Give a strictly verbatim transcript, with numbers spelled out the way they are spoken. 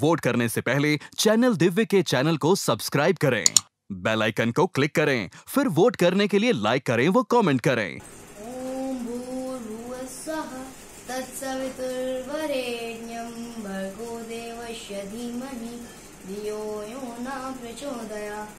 Vote करने से पहले चैनल दिव्य के चैनल को सब्सक्राइब करें, बेल आइकन को क्लिक करें, फिर वोट करने के लिए लाइक करें वो कमेंट करें। ओम भूर्भुवस्सुः तत्सवितुर्वरेण्यं भर्गो देवस्य धीमहि धियो यो न प्रचोदयात्।